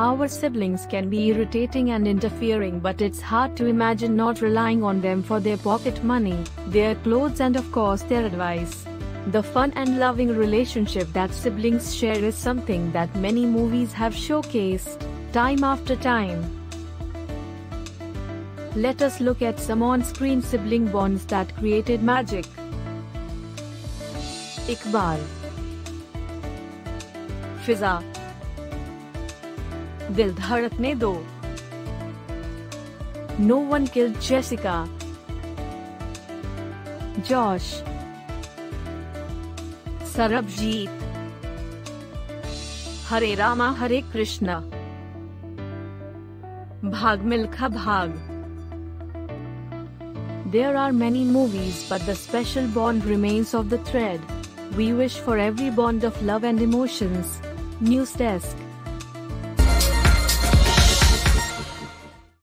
Our siblings can be irritating and interfering, but it's hard to imagine not relying on them for their pocket money, their clothes, and of course their advice. The fun and loving relationship that siblings share is something that many movies have showcased, time after time. Let us look at some on-screen sibling bonds that created magic. Iqbal, Fiza, Dil Dhadakne Do, No One Killed Jessica, Josh, Sarabjit, Hare Rama Hare Krishna, Bhagmilkha Bhag. There are many movies, but the special bond remains of the thread. We wish for every bond of love and emotions. News Desk.